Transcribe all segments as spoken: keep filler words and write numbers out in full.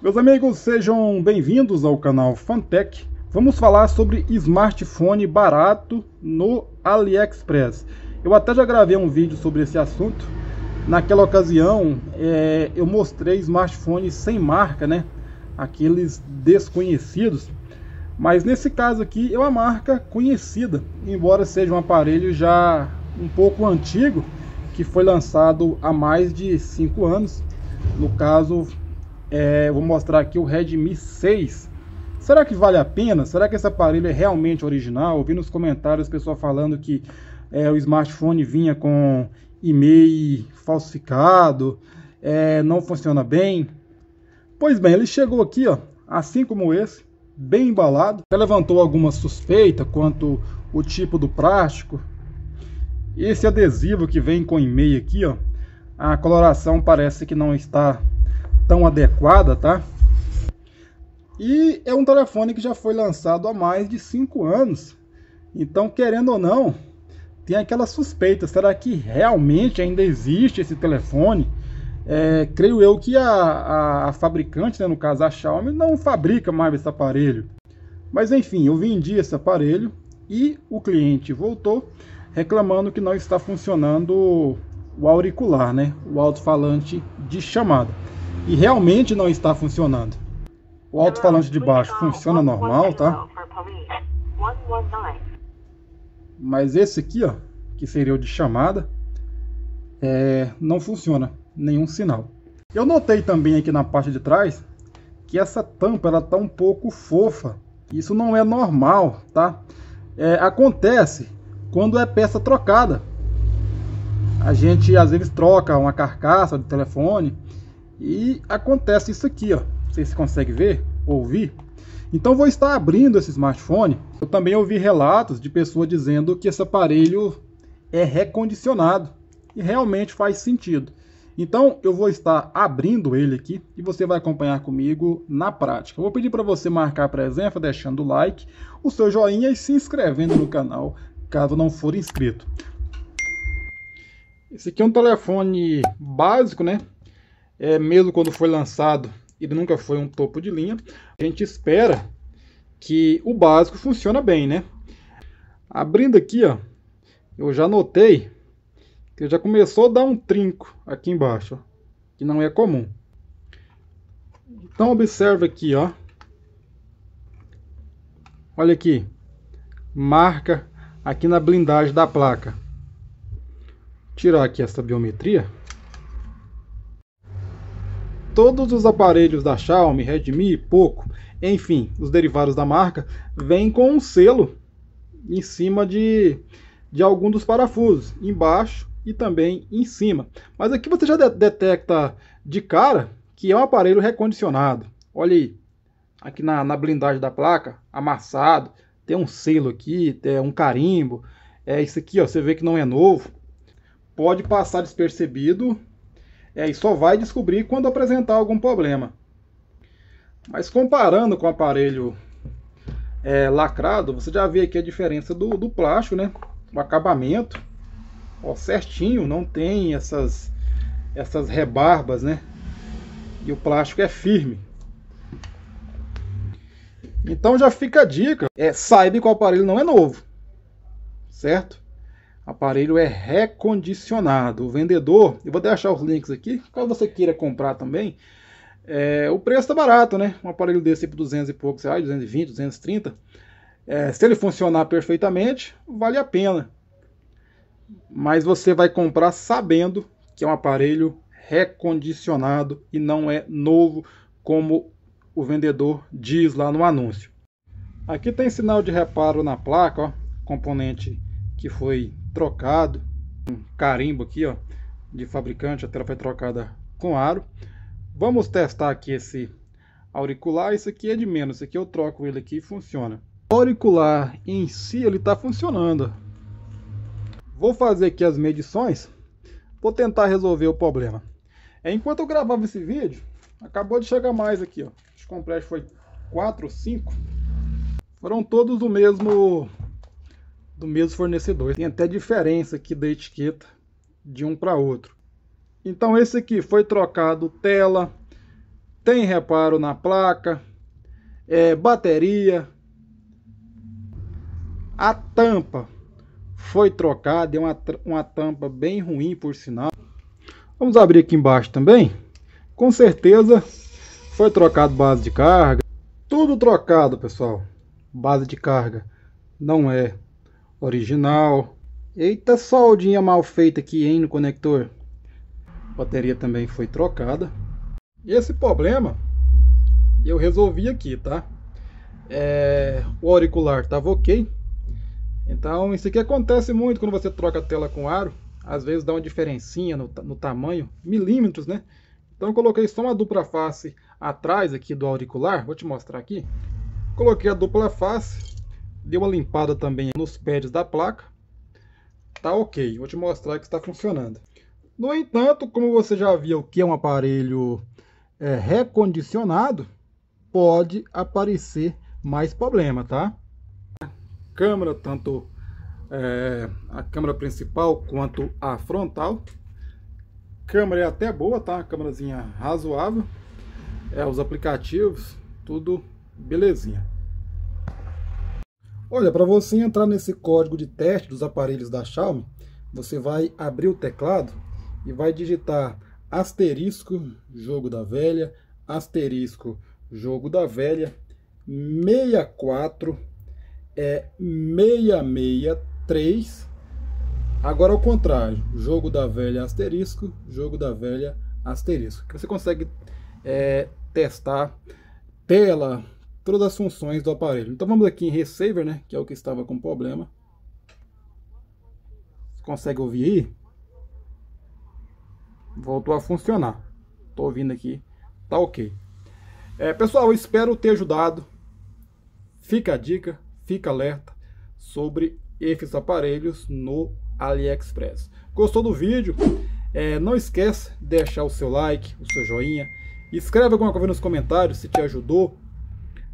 Meus amigos, sejam bem-vindos ao canal Fantech. Vamos falar sobre smartphone barato no AliExpress. Eu até já gravei um vídeo sobre esse assunto. Naquela ocasião, é, eu mostrei smartphones sem marca, né? Aqueles desconhecidos. Mas nesse caso aqui é uma marca conhecida, embora seja um aparelho já um pouco antigo, que foi lançado há mais de cinco anos. No caso... É, vou mostrar aqui o Redmi seis. Será que vale a pena? Será que esse aparelho é realmente original? Eu vi nos comentários o pessoal falando que é, o smartphone vinha com I M E I falsificado, é, não funciona bem. Pois bem, ele chegou aqui, ó, assim como esse, bem embalado. Até levantou alguma suspeita quanto o tipo do plástico. Esse adesivo que vem com I M E I aqui, ó, a coloração parece que não está tão adequada, tá? E é um telefone que já foi lançado há mais de cinco anos. Então, querendo ou não, tem aquela suspeita. Será que realmente ainda existe esse telefone? É, creio eu que a, a, a fabricante, né, no caso a Xiaomi, não fabrica mais esse aparelho. Mas enfim, eu vendi esse aparelho e o cliente voltou reclamando que não está funcionando o auricular, né? O alto-falante de chamada. E realmente não está funcionando. O alto-falante de baixo funciona normal, tá? Mas esse aqui, ó, que seria o de chamada, é, não funciona nenhum sinal. Eu notei também aqui na parte de trás que essa tampa ela tá um pouco fofa. Isso não é normal, tá? É, acontece quando é peça trocada. A gente às vezes troca uma carcaça do telefone e acontece isso aqui, ó. Vocês conseguem ver, ouvir? Então vou estar abrindo esse smartphone. Eu também ouvi relatos de pessoas dizendo que esse aparelho é recondicionado. E realmente faz sentido. Então eu vou estar abrindo ele aqui e você vai acompanhar comigo na prática. Eu vou pedir para você marcar a presença, deixando o like, o seu joinha e se inscrevendo no canal, caso não for inscrito. Esse aqui é um telefone básico, né? É, mesmo quando foi lançado, ele nunca foi um topo de linha. A gente espera que o básico funcione bem, né? Abrindo aqui, ó, eu já notei que já começou a dar um trinco aqui embaixo, ó, que não é comum. Então observa aqui, ó. Olha aqui, marca aqui na blindagem da placa. Tirar aqui essa biometria. Todos os aparelhos da Xiaomi, Redmi, Poco, enfim, os derivados da marca, vêm com um selo em cima de, de algum dos parafusos, embaixo e também em cima. Mas aqui você já de- detecta de cara que é um aparelho recondicionado. Olha aí, aqui na, na blindagem da placa, amassado, tem um selo aqui, tem um carimbo. É isso aqui, ó, você vê que não é novo. Pode passar despercebido. É, e só vai descobrir quando apresentar algum problema. Mas comparando com o aparelho é, lacrado, você já vê aqui a diferença do, do plástico, né? O acabamento, ó, certinho, não tem essas, essas rebarbas, né? E o plástico é firme. Então já fica a dica, é, saiba que o aparelho não é novo, certo? O aparelho é recondicionado. O vendedor, eu vou deixar os links aqui, caso você queira comprar também. É, o preço tá barato, né? Um aparelho desse por duzentos e poucos reais, duzentos e vinte, duzentos e trinta. É, se ele funcionar perfeitamente, vale a pena. Mas você vai comprar sabendo que é um aparelho recondicionado e não é novo, como o vendedor diz lá no anúncio. Aqui tem sinal de reparo na placa, ó, componente que foi trocado, um carimbo aqui, ó, de fabricante, a tela foi trocada com aro. Vamos testar aqui esse auricular. Isso aqui é de menos, isso aqui eu troco ele aqui e funciona. O auricular em si, ele tá funcionando. Vou fazer aqui as medições, vou tentar resolver o problema. É, enquanto eu gravava esse vídeo, acabou de chegar mais aqui, ó. Os completos foi quatro ou cinco, foram todos do mesmo... do mesmo fornecedor. Tem até diferença aqui da etiqueta de um para outro. Então esse aqui foi trocado tela, tem reparo na placa, é, bateria, a tampa foi trocada, é uma, uma tampa bem ruim, por sinal. Vamos abrir aqui embaixo também. Com certeza foi trocado base de carga, tudo trocado, pessoal. Base de carga não é original. Eita, soldinha mal feita aqui, hein, no conector. Bateria também foi trocada. Esse problema eu resolvi aqui, tá? É, o auricular estava ok. Então isso aqui acontece muito quando você troca a tela com aro. Às vezes dá uma diferencinha no, no tamanho, milímetros, né? Então eu coloquei só uma dupla face atrás aqui do auricular. Vou te mostrar aqui. Coloquei a dupla face, dei uma limpada também nos pads da placa. Tá ok, vou te mostrar que está funcionando. No entanto, como você já viu que é um aparelho é, recondicionado, pode aparecer mais problema, tá? A câmera, tanto é, a câmera principal quanto a frontal. Câmera é até boa, tá? Câmerazinha razoável. É, os aplicativos, tudo belezinha. Olha, para você entrar nesse código de teste dos aparelhos da Xiaomi, você vai abrir o teclado e vai digitar asterisco jogo da velha, asterisco jogo da velha, sessenta e quatro, é seiscentos e sessenta e três, agora ao contrário, jogo da velha, asterisco, jogo da velha, asterisco. Você consegue é, testar tela, todas as funções do aparelho. Então vamos aqui em receiver, né, que é o que estava com problema. Você consegue ouvir aí? Voltou a funcionar. Estou ouvindo aqui. Tá ok. É, pessoal, eu espero ter ajudado. Fica a dica, fica alerta sobre esses aparelhos no AliExpress. Gostou do vídeo? É, não esquece de deixar o seu like, o seu joinha. Escreve alguma coisa nos comentários se te ajudou.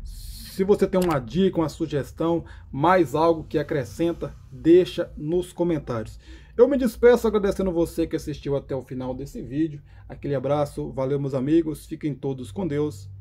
Se você tem uma dica, uma sugestão, mais algo que acrescenta, deixa nos comentários. Eu me despeço agradecendo você que assistiu até o final desse vídeo. Aquele abraço, valeu meus amigos, fiquem todos com Deus.